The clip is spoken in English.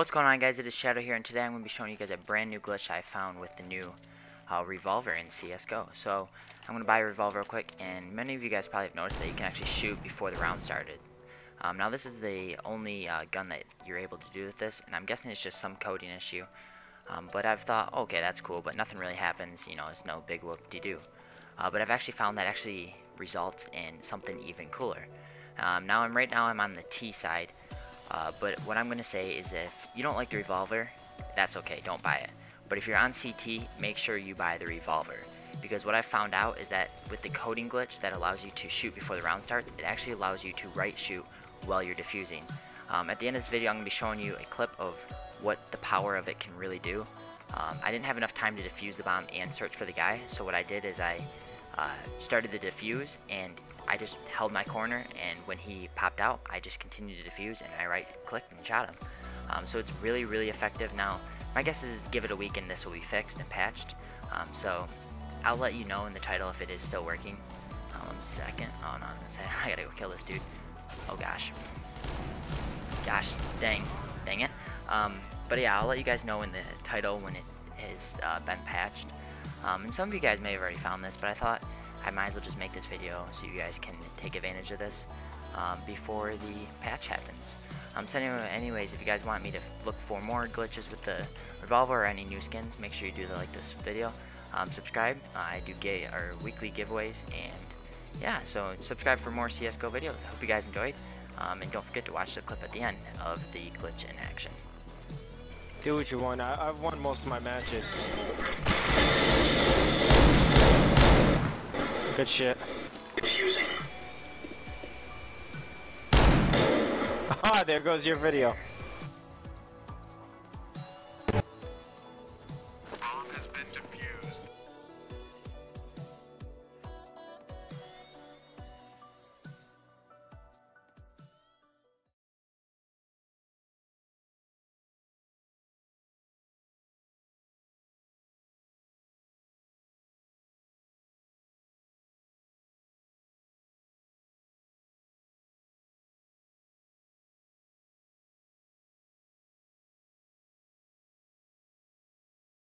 What's going on, guys? It is Shadow here, and today I'm going to be showing you guys a brand new glitch I found with the new revolver in CS:GO. So I'm going to buy a revolver real quick, and many of you guys probably have noticed that you can actually shoot before the round started. Now this is the only gun that you're able to do with this, and I'm guessing it's just some coding issue. But I've thought, okay, that's cool, but nothing really happens, you know, it's no big whoop-de-doo. But I've actually found that actually results in something even cooler. Right now I'm on the T side. But what I'm going to say is, if you don't like the revolver, that's okay, don't buy it. But if you're on CT, make sure you buy the revolver. Because what I found out is that with the coding glitch that allows you to shoot before the round starts, it actually allows you to right shoot while you're defusing. At the end of this video, I'm going to be showing you a clip of what the power of it can really do. I didn't have enough time to defuse the bomb and search for the guy, so what I did is I started the defuse, and I just held my corner, and when he popped out, I just continued to defuse, and I right-clicked and shot him. So it's really, really effective. Now, my guess is give it a week, and this will be fixed and patched. So I'll let you know in the title if it is still working. One second. Oh no, I gotta go kill this dude. Oh gosh. Gosh, dang it. But yeah, I'll let you guys know in the title when it has been patched. And some of you guys may have already found this, but I thought I might as well just make this video so you guys can take advantage of this before the patch happens. So anyways, if you guys want me to look for more glitches with the revolver or any new skins, make sure you do like this video. Subscribe. I do our weekly giveaways, and yeah, so subscribe for more CS:GO videos. Hope you guys enjoyed, and don't forget to watch the clip at the end of the glitch in action. Do what you want. I've won most of my matches. Good shit. Ah, there goes your video.